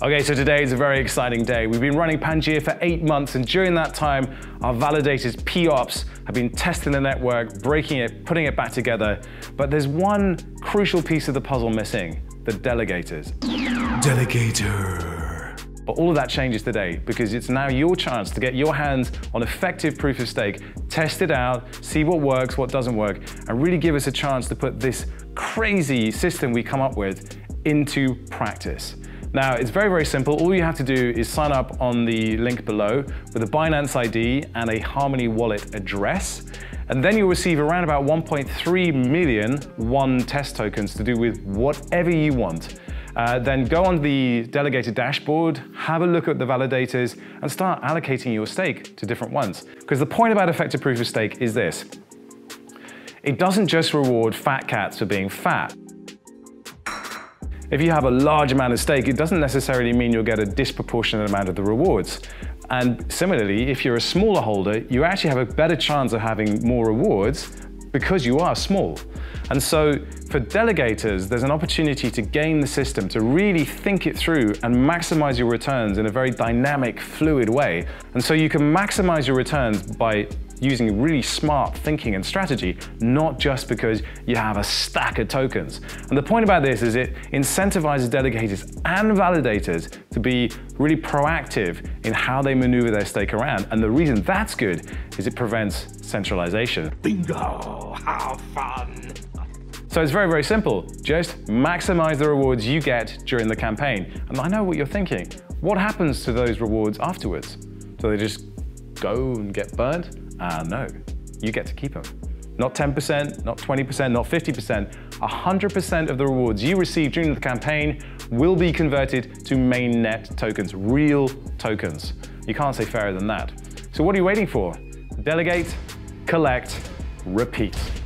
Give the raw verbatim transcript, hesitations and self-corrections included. Okay, so today is a very exciting day. We've been running Pangaea for eight months, and during that time, our validators P-Ops have been testing the network, breaking it, putting it back together. But there's one crucial piece of the puzzle missing, the delegators. Delegator. But all of that changes today, because it's now your chance to get your hands on effective proof of stake, test it out, see what works, what doesn't work, and really give us a chance to put this crazy system we come up with into practice. Now, it's very, very simple. All you have to do is sign up on the link below with a Binance I D and a Harmony wallet address. And then you'll receive around about one point three million one test tokens to do with whatever you want. Uh, then go on the delegated dashboard, have a look at the validators, and start allocating your stake to different ones. Because the point about effective proof of stake is this. It doesn't just reward fat cats for being fat. If you have a large amount of stake, it doesn't necessarily mean you'll get a disproportionate amount of the rewards. And similarly, if you're a smaller holder, you actually have a better chance of having more rewards because you are small. And so for delegators, there's an opportunity to game the system, to really think it through and maximize your returns in a very dynamic, fluid way. And so you can maximize your returns by using really smart thinking and strategy, not just because you have a stack of tokens. And the point about this is it incentivizes delegators and validators to be really proactive in how they maneuver their stake around. And the reason that's good is it prevents centralization. Bingo, have fun. So it's very, very simple. Just maximize the rewards you get during the campaign. And I know what you're thinking. What happens to those rewards afterwards? Do they just go and get burnt? Ah, uh, no, you get to keep them. Not ten percent, not twenty percent, not fifty percent, one hundred percent of the rewards you receive during the campaign will be converted to mainnet tokens, real tokens. You can't say fairer than that. So what are you waiting for? Delegate, collect, repeat.